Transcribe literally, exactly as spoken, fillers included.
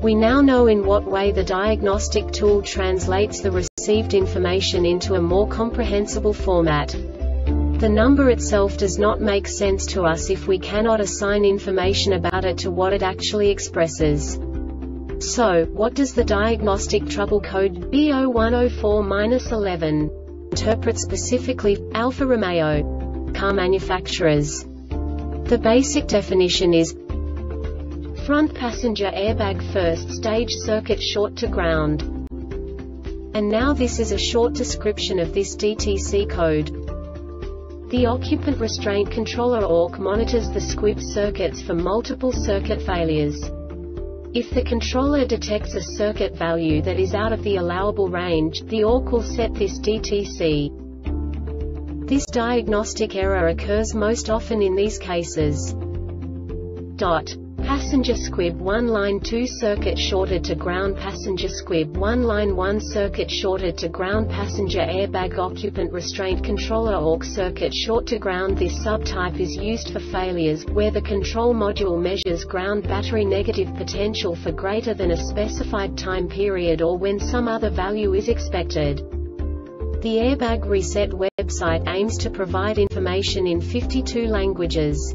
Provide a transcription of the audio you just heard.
We now know in what way the diagnostic tool translates the received information into a more comprehensible format. The number itself does not make sense to us if we cannot assign information about it to what it actually expresses. So, what does the diagnostic trouble code B zero one zero four dash eleven interpret specifically for Alfa Romeo car manufacturers? The basic definition is front passenger airbag first stage circuit short to ground. And now this is a short description of this D T C code. The occupant restraint controller O R C monitors the squib circuits for multiple circuit failures. If the controller detects a circuit value that is out of the allowable range, the O R C will set this D T C. This diagnostic error occurs most often in these cases. Dot. Passenger squib one line two circuit shorted to ground. Passenger squib one line one circuit shorted to ground. Passenger airbag occupant restraint controller O R C circuit short to ground. This subtype is used for failures where the control module measures ground battery negative potential for greater than a specified time period, or when some other value is expected. The Airbag Reset website aims to provide information in fifty-two languages.